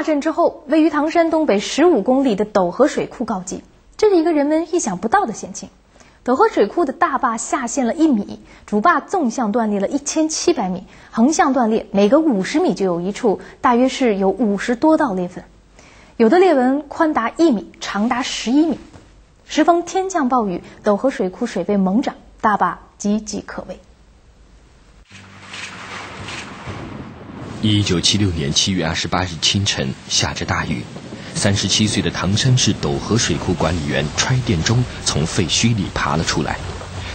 大震之后，位于唐山东北15公里的斗河水库告急，这是一个人们意想不到的险情。斗河水库的大坝下陷了1米，主坝纵向断裂了1700米，横向断裂每隔50米就有一处，大约是有50多道裂痕，有的裂纹宽达1米，长达11米。时逢天降暴雨，斗河水库水位猛涨，大坝岌岌可危。 1976年7月28日清晨，下着大雨，37岁的唐山市斗河水库管理员揣殿忠从废墟里爬了出来。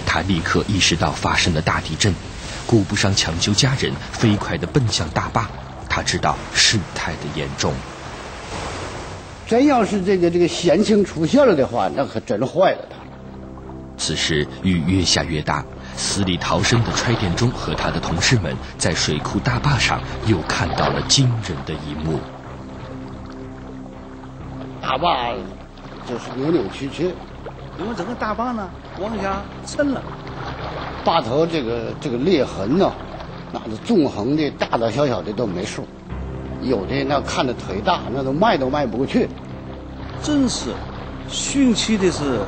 他立刻意识到发生了大地震，顾不上抢救家人，飞快地奔向大坝。他知道事态的严重。真要是这个险情出现了的话，那可真坏了他。此时雨越下越大。 死里逃生的揣殿忠和他的同事们在水库大坝上又看到了惊人的一幕。大坝就是扭曲，因为整个大坝呢往下沉了。坝头这个裂痕呢，那是纵横的，大大小小的都没数，有的那看着腿大，那都迈不过去。正是汛期的是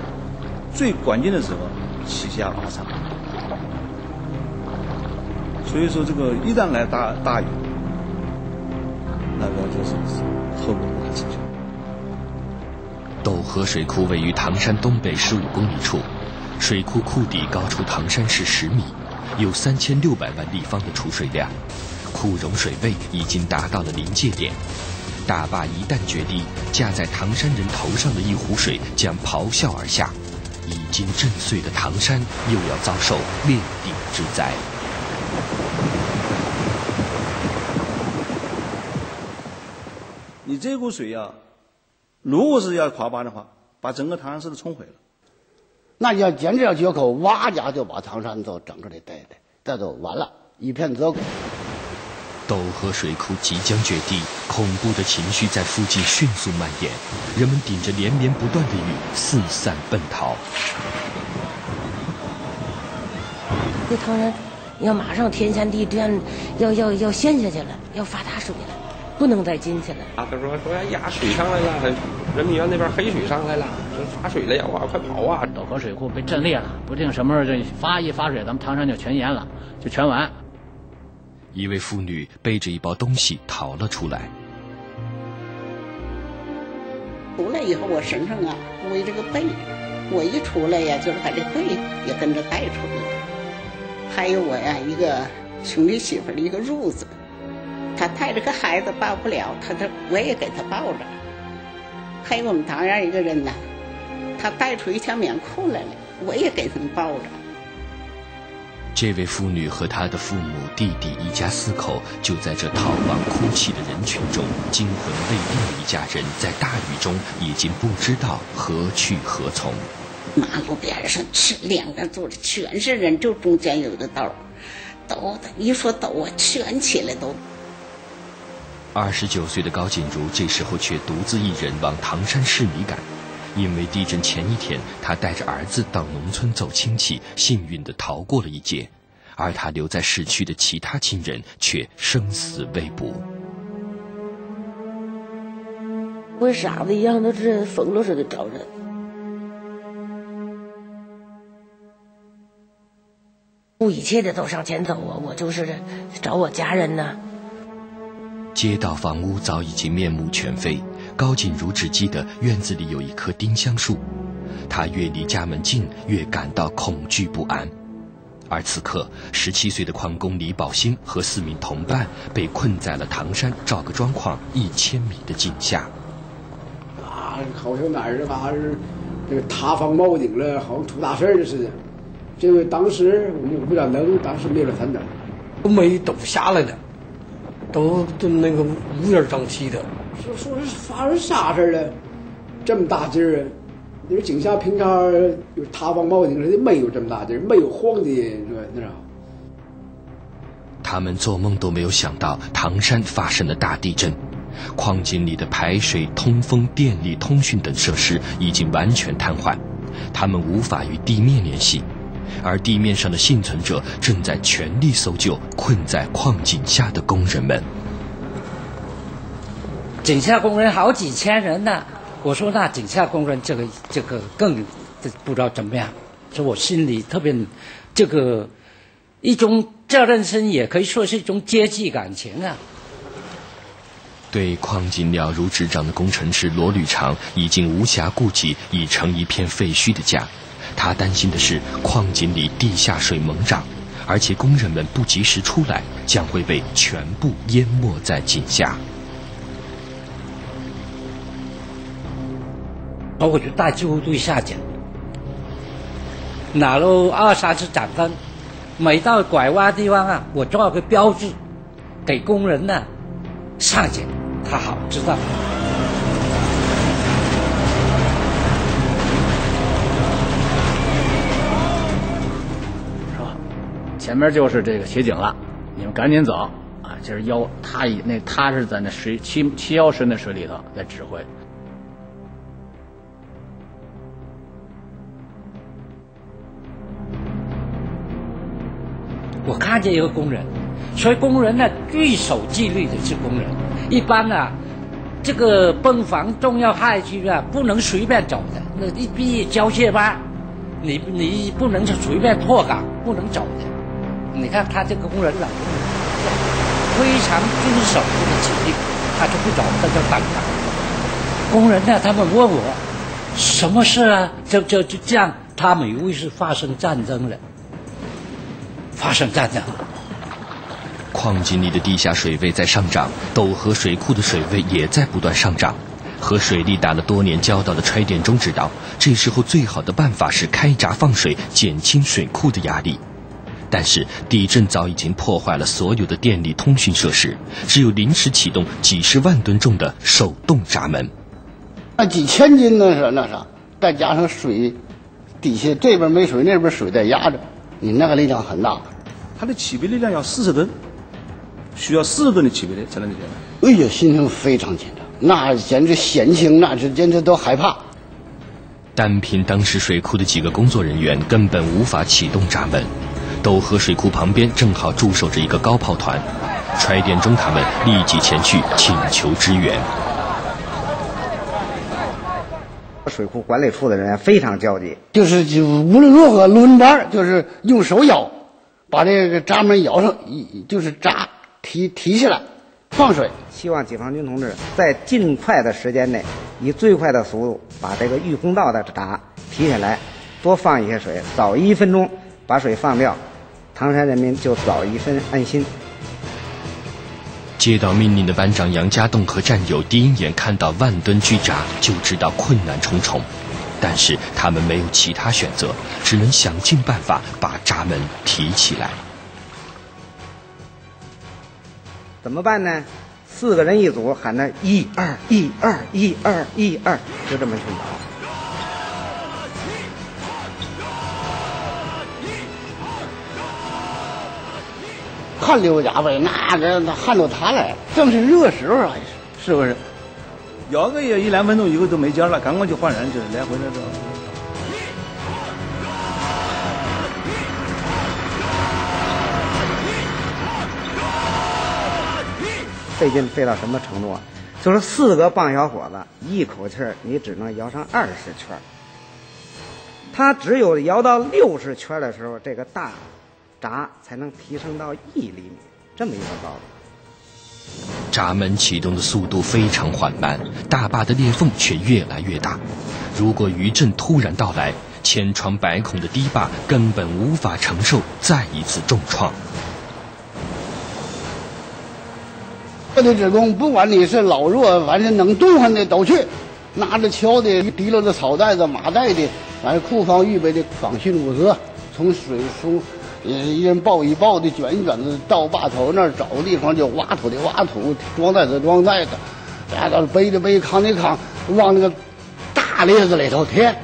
最关键的时候，七下八场。 所以说，这个一旦来大雨，那个就是后果不堪设想。斗河水库位于唐山东北15公里处，水库库底高出唐山市10米，有3600万立方的储水量，库容水位已经达到了临界点。大坝一旦决堤，架在唐山人头上的一湖水将咆哮而下，已经震碎的唐山又要遭受灭顶之灾。 你这股水呀、如果是要垮坝的话，把整个唐山市都冲毁了。那要沿这条决口挖家，就把唐山都整个的带走，完了，一片泽谷。斗河水库即将决堤，恐怖的情绪在附近迅速蔓延，人们顶着连绵不断的雨四散奔逃。这唐山要马上天旋地转，要陷下去了，要发大水了。 不能再进去了啊！他说呀，水上来了，人民园那边黑水上来了，发水了呀！哇，快跑啊！斗河水库被震裂了，不定什么时候这发水，咱们唐山就全淹了，就全完。一位妇女背着一包东西逃了出来。出来以后，我身上啊背这个背，我一出来呀，就是把这背也跟着带出来，还有我呀一个兄弟媳妇的一个褥子。 他带着个孩子抱不了，我也给他抱着。还有我们唐山一个人呢，他带出一条棉裤来了，我也给他们抱着。这位妇女和她的父母、弟弟一家4口就在这逃亡哭泣的人群中，惊魂未定的一家人在大雨中已经不知道何去何从。马路边上两边坐着全是人，就中间有个斗，斗一说斗啊，全起来都。 29岁的高锦如这时候却独自一人往唐山市里赶，因为地震前一天，她带着儿子到农村走亲戚，幸运地逃过了一劫，而她留在市区的其他亲人却生死未卜。跟傻子一样，都是疯了似的找人。不一切的都上前走啊！我就是找我家人呢。 街道房屋早已经面目全非，高锦如只记得院子里有一棵丁香树，她越离家门近，越感到恐惧不安。而此刻，17岁的矿工李宝兴和4名同伴被困在了唐山赵各庄矿1000米的井下。啊，好像哪儿这嘎是这个塌方冒顶了，好像出大事似的。这个当时我不咋能，当时没有反整，都没抖下来了。 都那个乌烟瘴气的，说是发生啥事了？这么大劲儿啊！因为井下平常有塌方冒顶的，没有这么大劲儿，没有晃的那啥。他们做梦都没有想到唐山发生了大地震，矿井里的排水、通风、电力、通讯等设施已经完全瘫痪，他们无法与地面联系。 而地面上的幸存者正在全力搜救困在矿井下的工人们。井下工人好几千人呢。我说那井下工人这个更不知道怎么样，所以我心里特别这个一种责任心，也可以说是一种阶级感情啊。 对矿井了如指掌的工程师罗吕长已经无暇顾及已成一片废墟的家，他担心的是矿井里地下水猛涨，而且工人们不及时出来，将会被全部淹没在井下。然后我就带救护队下井，拿了20-30盏灯，每到拐弯地方啊，我做个标志，给工人呢、上井。 他好知道，说前面就是这个斜井了，你们赶紧走啊！就是腰，他是在那水七腰深的水里头在指挥。我看见一个工人，所以工人呢，最守纪律的是工人。 一般呢、这个泵房重要害区啊，不能随便走的。那一必交界吧，你不能随便脱岗，不能走的。你看他这个工人老工人，非常遵守这个指令，他就不走，他就等岗。工人呢，他们问我什么事啊？就这样，他们以为是发生战争了，发生战争了。 矿井里的地下水位在上涨，斗河水库的水位也在不断上涨。和水利打了多年交道的拆电中知道，这时候最好的办法是开闸放水，减轻水库的压力。但是地震早已经破坏了所有的电力通讯设施，只有临时启动几十万吨重的手动闸门。那几千斤那啥，再加上水底下这边没水，那边水在压着，你那个力量很大。它的起背力量要40吨。 需要40吨的起背力才能解决。哎呀，心情非常紧张，那简直险情，那是简直都害怕。单凭当时水库的几个工作人员根本无法启动闸门。斗河水库旁边正好驻守着一个高炮团，拆电中他们立即前去请求支援。水库管理处的人员非常焦急，就是无论如何轮班，就是用手摇，把这个闸门摇上，就是闸。 提起来，放水。希望解放军同志在尽快的时间内，以最快的速度把这个御空道的闸提起来，多放一些水，早1分钟把水放掉，唐山人民就早1分安心。接到命令的班长杨家栋和战友第一眼看到万吨巨闸就知道困难重重，但是他们没有其他选择，只能想尽办法把闸门提起来。 怎么办呢？4个人一组，喊着1-2-1-2-1-2-1-2，就这么去摇。汗流浃背，那汗都淌来了，正是热时候啊，是不是？摇个也1-2分钟，以后都没劲了，赶快就换人，就是来回的这。 费劲费到什么程度啊？就是4个棒小伙子，一口气儿你只能摇上20圈。他只有摇到60圈的时候，这个大闸才能提升到1厘米这么一个高度。闸门启动的速度非常缓慢，大坝的裂缝却越来越大。如果余震突然到来，千疮百孔的堤坝根本无法承受再一次重创。 部队职工，不管你是老弱，完是能动弹的都去，拿着锹的、提溜着草袋子、麻袋的，完库房预备的防汛物资，从水从一人抱一抱的卷一卷子到坝头那儿找个地方就挖土的挖土，装袋子装袋子，然后背着背扛的扛，往那个大列子里头填。